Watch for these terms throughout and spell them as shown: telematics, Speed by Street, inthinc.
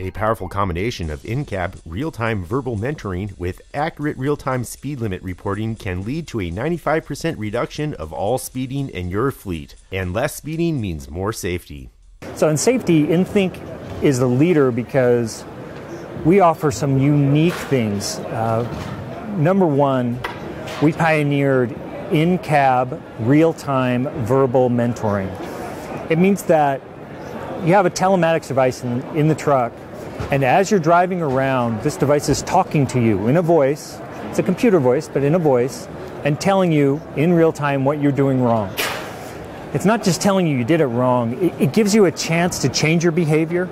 a powerful combination of in-cab real-time verbal mentoring with accurate real-time speed limit reporting can lead to a 95% reduction of all speeding in your fleet. And less speeding means more safety. So in safety, inthinc is the leader because we offer some unique things. Number one, we pioneered in-cab real-time verbal mentoring. It means that you have a telematics device in the truck, and as you're driving around, this device is talking to you in a voice. It's a computer voice, but in a voice, and telling you in real time what you're doing wrong. It's not just telling you did it wrong, it gives you a chance to change your behavior,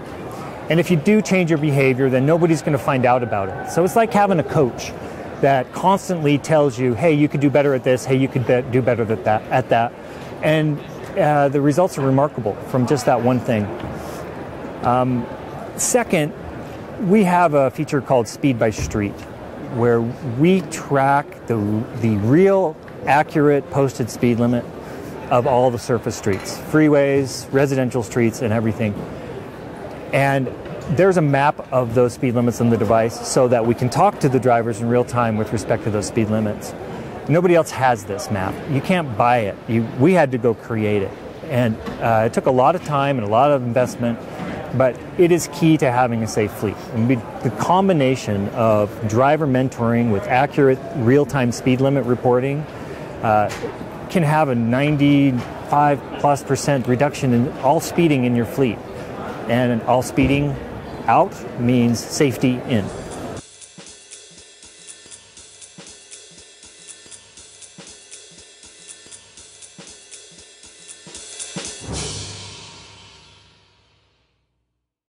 and if you do change your behavior, then nobody's going to find out about it. So it's like having a coach that constantly tells you, hey, you could do better at this, hey, you could do better at that. And the results are remarkable from just that one thing. Second, we have a feature called Speed by Street, where we track the real, accurate posted speed limit of all the surface streets, freeways, residential streets, and everything. And there's a map of those speed limits in the device so that we can talk to the drivers in real time with respect to those speed limits. Nobody else has this map. You can't buy it. We had to go create it. And it took a lot of time and a lot of investment, but it is key to having a safe fleet. And the combination of driver mentoring with accurate real-time speed limit reporting can have a 95%+ reduction in all speeding in your fleet. And all speeding out means safety in.